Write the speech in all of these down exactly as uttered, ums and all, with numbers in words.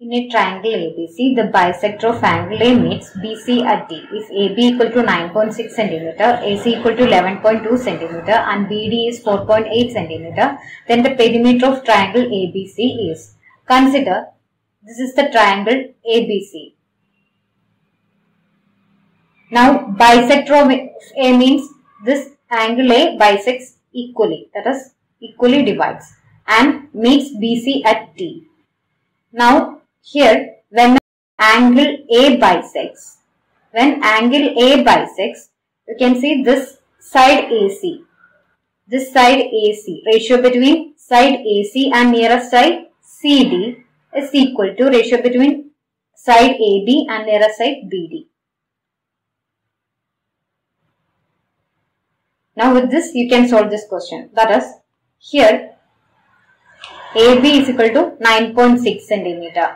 In a triangle A B C, the bisector of angle A meets B C at D. If A B equal to nine point six centimeters, A C equal to eleven point two centimeters and B D is four point eight centimeters, then the perimeter of triangle A B C is. Consider, this is the triangle A B C. Now, bisector of A means this angle A bisects equally, that is equally divides and meets B C at D. Now, here, when angle A bisects, when angle A bisects, you can see this side A C, this side A C, ratio between side A C and nearest side C D is equal to ratio between side A B and nearest side B D. Now with this, you can solve this question. That is, here A B is equal to nine point six centimeters.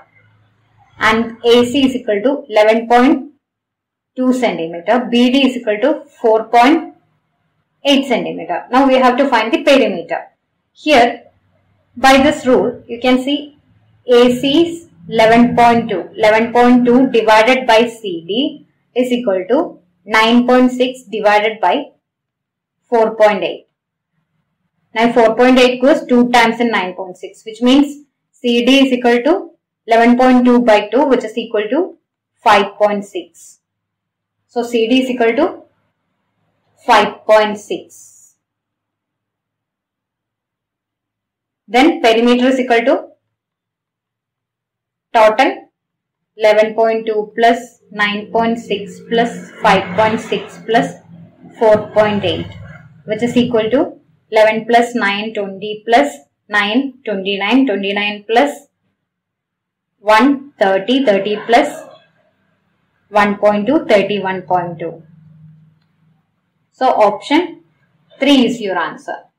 And A C is equal to eleven point two centimeters. B D is equal to four point eight centimeters. Now we have to find the perimeter. Here, by this rule, you can see A C is eleven point two. eleven point two divided by C D is equal to nine point six divided by four point eight. Now four point eight goes two times in nine point six, which means C D is equal to eleven point two by two, which is equal to five point six. So C D is equal to five point six. Then perimeter is equal to total eleven point two plus nine point six plus five point six plus four point eight, which is equal to eleven plus nine, twenty plus nine, twenty-nine, twenty-nine plus one, thirty, thirty plus one point two, thirty-one point two. So option three is your answer.